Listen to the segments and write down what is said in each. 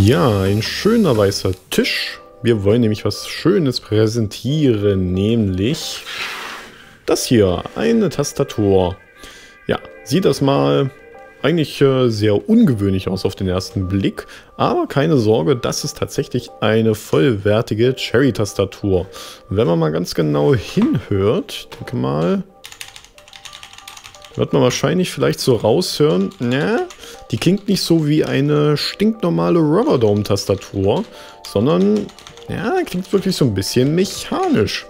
Ja, ein schöner weißer Tisch. Wir wollen nämlich was Schönes präsentieren, nämlich das hier, eine Tastatur. Ja, sieht das mal eigentlich sehr ungewöhnlich aus auf den ersten Blick, aber keine Sorge, das ist tatsächlich eine vollwertige Cherry-Tastatur. Wenn man mal ganz genau hinhört, denke mal, wird man wahrscheinlich vielleicht so raushören, ne? Die klingt nicht so wie eine stinknormale Rubberdome-Tastatur, sondern ja, klingt wirklich so ein bisschen mechanisch.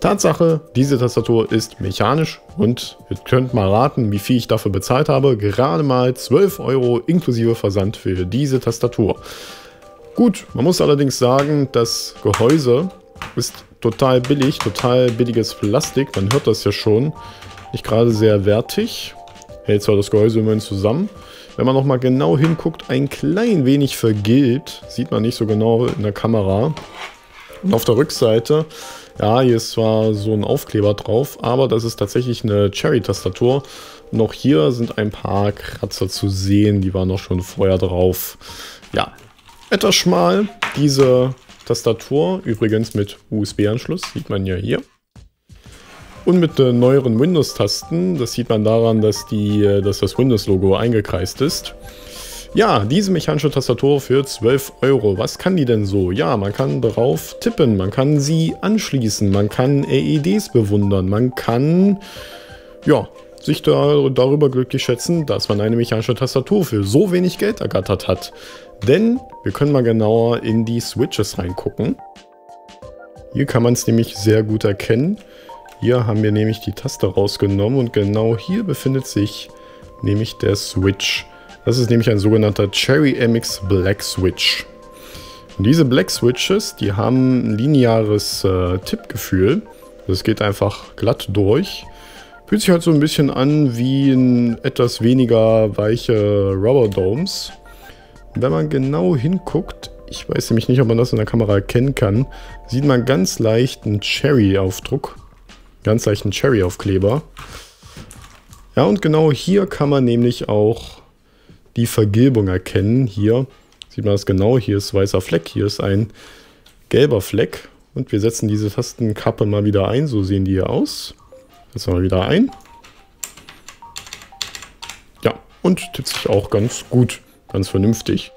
Tatsache, diese Tastatur ist mechanisch und ihr könnt mal raten, wie viel ich dafür bezahlt habe. Gerade mal 12 Euro inklusive Versand für diese Tastatur. Gut, man muss allerdings sagen, das Gehäuse ist total billig, total billiges Plastik. Man hört das ja schon. Nicht gerade sehr wertig. Hält zwar das Gehäuse immerhin zusammen. Wenn man nochmal genau hinguckt, ein klein wenig vergilbt. Sieht man nicht so genau in der Kamera. Und auf der Rückseite, ja, hier ist zwar so ein Aufkleber drauf, aber das ist tatsächlich eine Cherry-Tastatur. Und auch hier sind ein paar Kratzer zu sehen, die waren noch schon vorher drauf. Ja, etwas schmal, diese Tastatur, übrigens mit USB-Anschluss, sieht man ja hier. Und mit neueren Windows-Tasten, das sieht man daran, dass das Windows-Logo eingekreist ist. Ja, diese mechanische Tastatur für 12 Euro. Was kann die denn so? Ja, man kann darauf tippen, man kann sie anschließen, man kann LEDs bewundern, man kann ja, sich darüber glücklich schätzen, dass man eine mechanische Tastatur für so wenig Geld ergattert hat. Denn wir können mal genauer in die Switches reingucken. Hier kann man es nämlich sehr gut erkennen. Hier haben wir nämlich die Taste rausgenommen und genau hier befindet sich nämlich der Switch. Das ist nämlich ein sogenannter Cherry MX Black Switch. Und diese Black Switches, die haben ein lineares Tippgefühl. Das geht einfach glatt durch. Fühlt sich halt so ein bisschen an wie ein etwas weniger weiche Rubberdomes. Wenn man genau hinguckt, ich weiß nämlich nicht, ob man das in der Kamera erkennen kann, sieht man ganz leicht einen Cherry-Aufdruck. Ganz leicht einen Cherry-Aufkleber. Ja, und genau hier kann man nämlich auch die Vergilbung erkennen. Hier sieht man das genau, hier ist weißer Fleck, hier ist ein gelber Fleck und wir setzen diese Tastenkappe mal wieder ein, so sehen die hier aus. Setzen wir mal wieder ein. Ja, und tippt sich auch ganz gut, ganz vernünftig.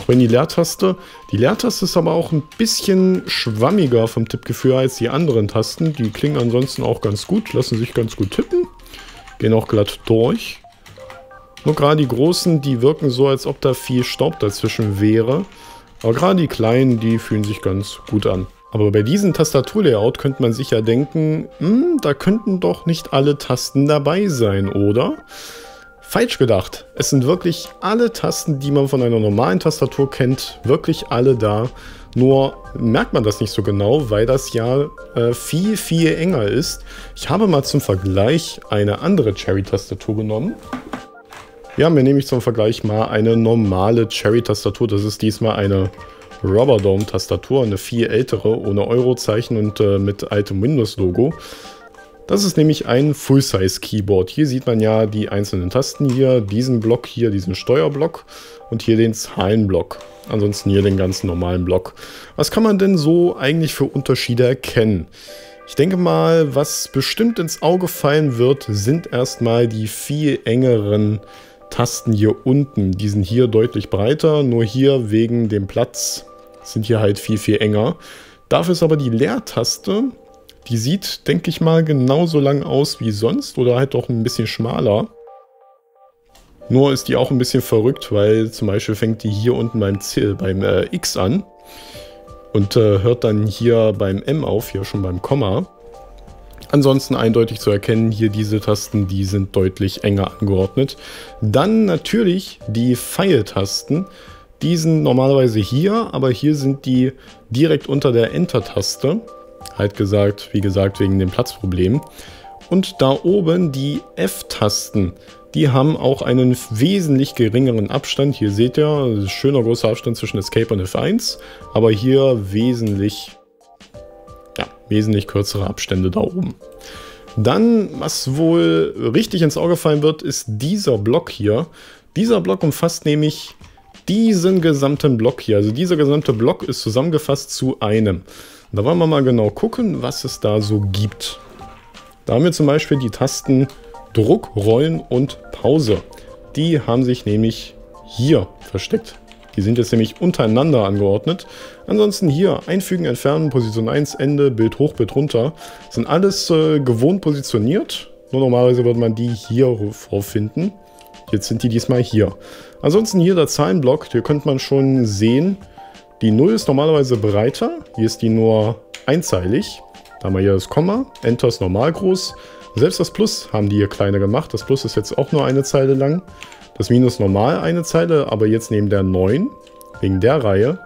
Auch wenn die Leertaste ist aber auch ein bisschen schwammiger vom Tippgefühl als die anderen Tasten. Die klingen ansonsten auch ganz gut, lassen sich ganz gut tippen. Gehen auch glatt durch. Nur gerade die großen, die wirken so, als ob da viel Staub dazwischen wäre. Aber gerade die kleinen, die fühlen sich ganz gut an. Aber bei diesem Tastaturlayout könnte man sich ja denken, da könnten doch nicht alle Tasten dabei sein, oder? Falsch gedacht. Es sind wirklich alle Tasten, die man von einer normalen Tastatur kennt, wirklich alle da. Nur merkt man das nicht so genau, weil das ja viel, viel enger ist. Ich habe mal zum Vergleich eine andere Cherry-Tastatur genommen. Wir haben hier nämlich zum Vergleich mal eine normale Cherry-Tastatur. Das ist diesmal eine Rubberdome-Tastatur, eine viel ältere, ohne Eurozeichen und mit altem Windows-Logo. Das ist nämlich ein Full-Size-Keyboard. Hier sieht man ja die einzelnen Tasten hier, diesen Block hier, diesen Steuerblock und hier den Zahlenblock. Ansonsten hier den ganz normalen Block. Was kann man denn so eigentlich für Unterschiede erkennen? Ich denke mal, was bestimmt ins Auge fallen wird, sind erstmal die viel engeren Tasten hier unten. Die sind hier deutlich breiter, nur hier wegen dem Platz sind hier halt viel, viel enger. Dafür ist aber die Leertaste... Die sieht, denke ich mal, genauso lang aus wie sonst oder halt auch ein bisschen schmaler. Nur ist die auch ein bisschen verrückt, weil zum Beispiel fängt die hier unten beim X an und hört dann hier beim M auf, hier schon beim Komma. Ansonsten eindeutig zu erkennen, hier diese Tasten, die sind deutlich enger angeordnet. Dann natürlich die Pfeiltasten. Die sind normalerweise hier, aber hier sind die direkt unter der Enter-Taste. Halt gesagt, wie gesagt, wegen dem Platzproblem. Und da oben die F-Tasten, die haben auch einen wesentlich geringeren Abstand. Hier seht ihr, schöner großer Abstand zwischen Escape und F1, aber hier wesentlich kürzere Abstände da oben. Dann, was wohl richtig ins Auge fallen wird, ist dieser Block hier. Dieser Block umfasst nämlich diesen gesamten Block hier. Also dieser gesamte Block ist zusammengefasst zu einem. Und da wollen wir mal genau gucken, was es da so gibt. Da haben wir zum Beispiel die Tasten Druck, Rollen und Pause. Die haben sich nämlich hier versteckt. Die sind jetzt nämlich untereinander angeordnet. Ansonsten hier einfügen, entfernen, Position 1, Ende, Bild hoch, Bild runter. Sind alles gewohnt positioniert. Nur normalerweise wird man die hier vorfinden. Jetzt sind die diesmal hier. Ansonsten hier der Zahlenblock, hier könnte man schon sehen, die 0 ist normalerweise breiter, hier ist die nur einzeilig. Da haben wir hier das Komma, Enter ist normal groß. Selbst das Plus haben die hier kleiner gemacht, das Plus ist jetzt auch nur eine Zeile lang. Das Minus normal eine Zeile, aber jetzt neben der 9, wegen der Reihe.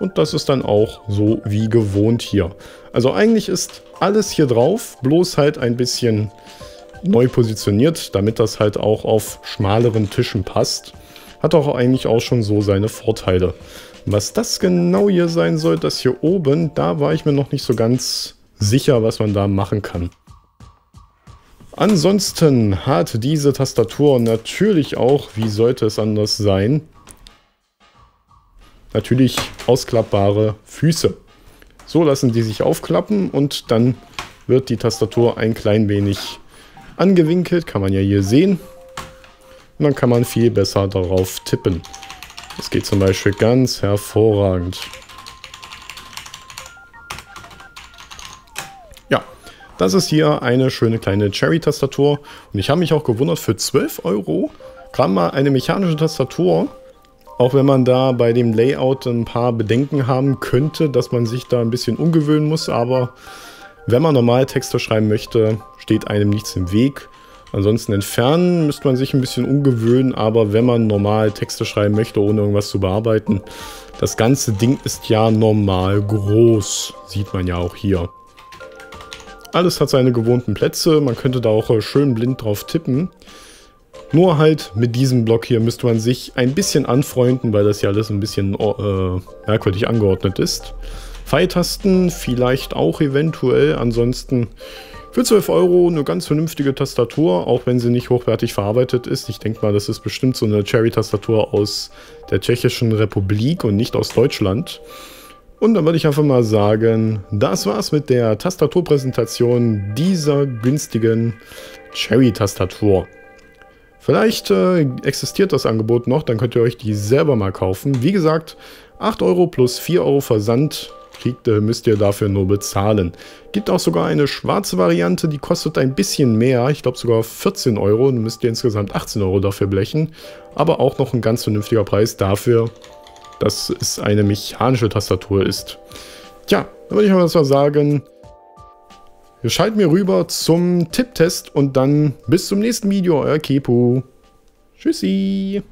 Und das ist dann auch so wie gewohnt hier. Also eigentlich ist alles hier drauf, bloß halt ein bisschen neu positioniert, damit das halt auch auf schmaleren Tischen passt. Hat auch eigentlich auch schon so seine Vorteile. Was das genau hier sein soll, das hier oben, da war ich mir noch nicht so ganz sicher, was man da machen kann. Ansonsten hat diese Tastatur natürlich auch, wie sollte es anders sein, natürlich ausklappbare Füße. So lassen die sich aufklappen und dann wird die Tastatur ein klein wenig angewinkelt, kann man ja hier sehen. Und dann kann man viel besser darauf tippen. Das geht zum Beispiel ganz hervorragend. Ja, das ist hier eine schöne kleine Cherry-Tastatur. Und ich habe mich auch gewundert, für 12 € kam mal eine mechanische Tastatur. Auch wenn man da bei dem Layout ein paar Bedenken haben könnte, dass man sich da ein bisschen umgewöhnen muss, aber wenn man normal Texte schreiben möchte, steht einem nichts im Weg. Ansonsten entfernen müsste man sich ein bisschen umgewöhnen, aber wenn man normal Texte schreiben möchte, ohne irgendwas zu bearbeiten, das ganze Ding ist ja normal groß, sieht man ja auch hier. Alles hat seine gewohnten Plätze, man könnte da auch schön blind drauf tippen. Nur halt mit diesem Block hier müsste man sich ein bisschen anfreunden, weil das ja alles ein bisschen merkwürdig angeordnet ist. Pfeiltasten vielleicht auch eventuell, ansonsten für 12 € eine ganz vernünftige Tastatur, auch wenn sie nicht hochwertig verarbeitet ist. Ich denke mal, das ist bestimmt so eine Cherry-Tastatur aus der Tschechischen Republik und nicht aus Deutschland. Und dann würde ich einfach mal sagen, das war's mit der Tastaturpräsentation dieser günstigen Cherry-Tastatur. Vielleicht existiert das Angebot noch, dann könnt ihr euch die selber mal kaufen. Wie gesagt, 8 € plus 4 € Versand müsst ihr dafür nur bezahlen. Gibt auch sogar eine schwarze Variante, die kostet ein bisschen mehr, ich glaube sogar 14 €, dann müsst ihr insgesamt 18 € dafür blechen, aber auch noch ein ganz vernünftiger Preis dafür, dass es eine mechanische Tastatur ist. Tja, dann würde ich mal sagen, schaltet mir rüber zum Tipptest und dann bis zum nächsten Video, euer Kepu. Tschüssi!